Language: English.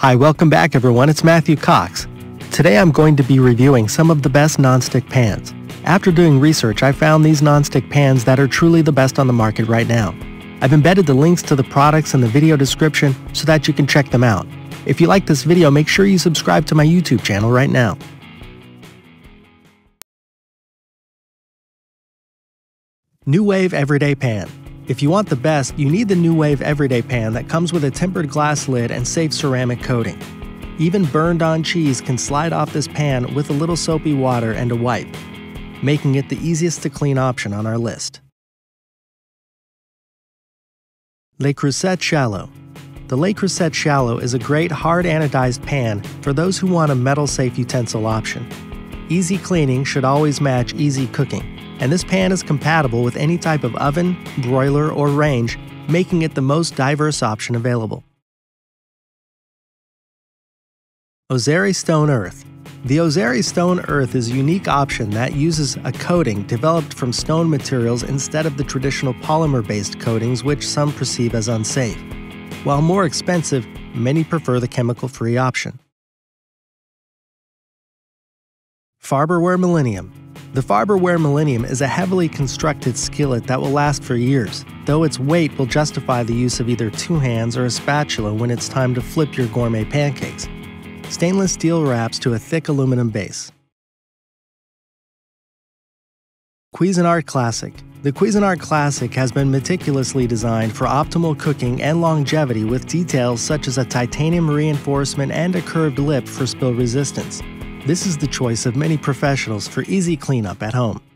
Hi, welcome back everyone, it's Matthew Cox. Today I'm going to be reviewing some of the best nonstick pans. After doing research, I found these nonstick pans that are truly the best on the market right now. I've embedded the links to the products in the video description so that you can check them out. If you like this video, make sure you subscribe to my YouTube channel right now. New Wave Everyday Pan. If you want the best, you need the New Wave Everyday Pan that comes with a tempered glass lid and safe ceramic coating. Even burned-on cheese can slide off this pan with a little soapy water and a wipe, making it the easiest to clean option on our list. Le Creuset Shallot. The Le Creuset Shallot is a great hard anodized pan for those who want a metal-safe utensil option. Easy cleaning should always match easy cooking. And this pan is compatible with any type of oven, broiler, or range, making it the most diverse option available. Ozeri Stone Earth. The Ozeri Stone Earth is a unique option that uses a coating developed from stone materials instead of the traditional polymer-based coatings which some perceive as unsafe. While more expensive, many prefer the chemical-free option. Farberware Millennium. The Farberware Millennium is a heavily constructed skillet that will last for years, though its weight will justify the use of either two hands or a spatula when it's time to flip your gourmet pancakes. Stainless steel wraps to a thick aluminum base. Cuisinart Classic. The Cuisinart Classic has been meticulously designed for optimal cooking and longevity with details such as a titanium reinforcement and a curved lip for spill resistance. This is the choice of many professionals for easy cleanup at home.